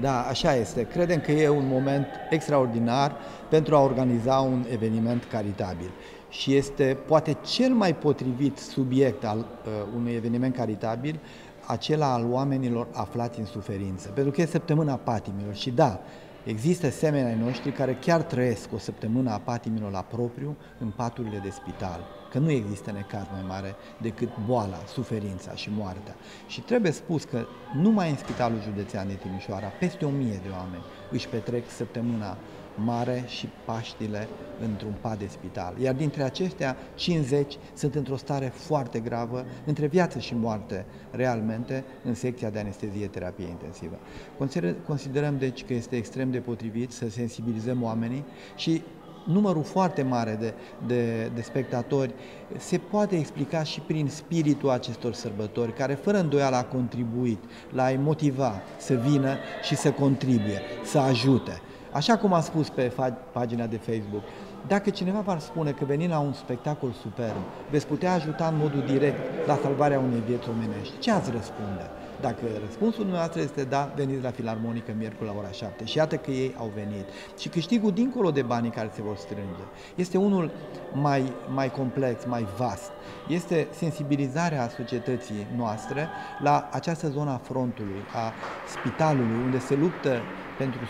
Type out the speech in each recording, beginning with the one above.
Da, așa este. Credem că e un moment extraordinar pentru a organiza un eveniment caritabil. Și este poate cel mai potrivit subiect al unui eveniment caritabil, acela al oamenilor aflați în suferință. Pentru că e săptămâna patimilor și da, există semeni ai noștri care chiar trăiesc o săptămână a patimilor la propriu în paturile de spital. Că nu există necaz mai mare decât boala, suferința și moartea. Și trebuie spus că numai în Spitalul Județean de Timișoara, peste 1000 de oameni își petrec săptămâna mare și Paștile într-un pat de spital. Iar dintre aceștia, 50 sunt într-o stare foarte gravă, între viață și moarte, realmente, în secția de anestezie terapie intensivă. Considerăm, deci, că este extrem de potrivit să sensibilizăm oamenii și numărul foarte mare de spectatori se poate explica și prin spiritul acestor sărbători, care fără îndoială a contribuit la a-i motiva să vină și să contribuie, să ajute. Așa cum am spus pe pagina de Facebook, dacă cineva v-ar spune că venind la un spectacol superb veți putea ajuta în modul direct la salvarea unei vieți omenești, ce ați răspunde? Dacă răspunsul dumneavoastră este da, veniți la Filarmonică miercuri la ora 7. Și iată că ei au venit. Și câștigul dincolo de banii care se vor strânge este unul mai complex, mai vast. Este sensibilizarea societății noastre la această zonă a frontului, a spitalului, unde se luptă pentru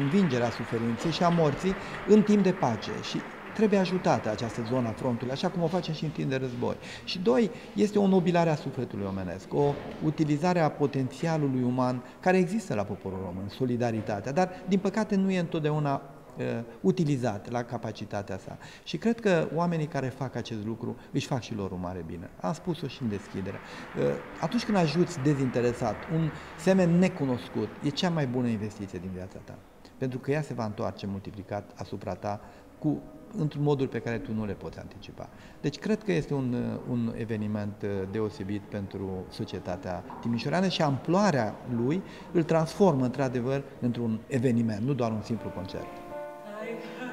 învingerea suferinței și a morții în timp de pace. Și trebuie ajutată această zonă a frontului, așa cum o facem și în timp de război. Și doi, este o nobilare a sufletului omenesc, o utilizare a potențialului uman care există la poporul român, solidaritatea, dar din păcate nu e întotdeauna utilizat la capacitatea sa. Și cred că oamenii care fac acest lucru își fac și lor un mare bine. Am spus-o și în deschidere. Atunci când ajuți dezinteresat un semen necunoscut, e cea mai bună investiție din viața ta. Pentru că ea se va întoarce multiplicat asupra ta într-un modul pe care tu nu le poți anticipa. Deci cred că este un eveniment deosebit pentru societatea timișoreană și amploarea lui îl transformă într-adevăr într-un eveniment, nu doar un simplu concert. Hallelujah.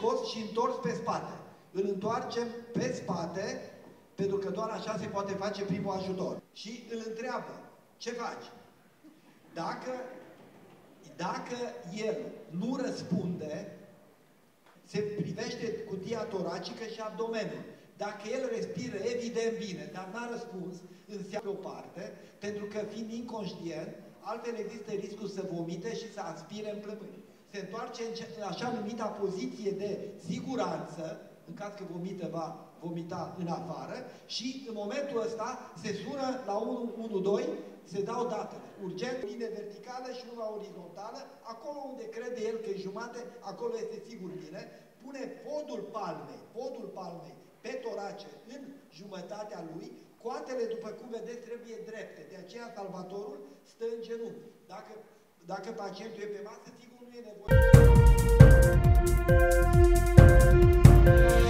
scos și întors pe spate. Îl întoarcem pe spate, pentru că doar așa se poate face primul ajutor. Și îl întreabă, ce faci? Dacă el nu răspunde, se privește cutia toracică și abdomenul. Dacă el respiră, evident bine, dar n-a răspuns, înseamnă o parte, pentru că fiind inconștient, altfel există riscul să vomite și să aspire în plămâni. Se întoarce în așa numita poziție de siguranță, în caz că vomită, va vomita în afară, și în momentul ăsta se sună la 112, se dau datele. Urgent, linie verticală și una orizontală, acolo unde crede el că e jumate, acolo este sigur bine, pune podul palmei pe torace în jumătatea lui, coatele, după cum vedeți, trebuie drepte, de aceea salvatorul stă în genunchi. Dacă pacientul e pe masă, sigur nu e nevoie.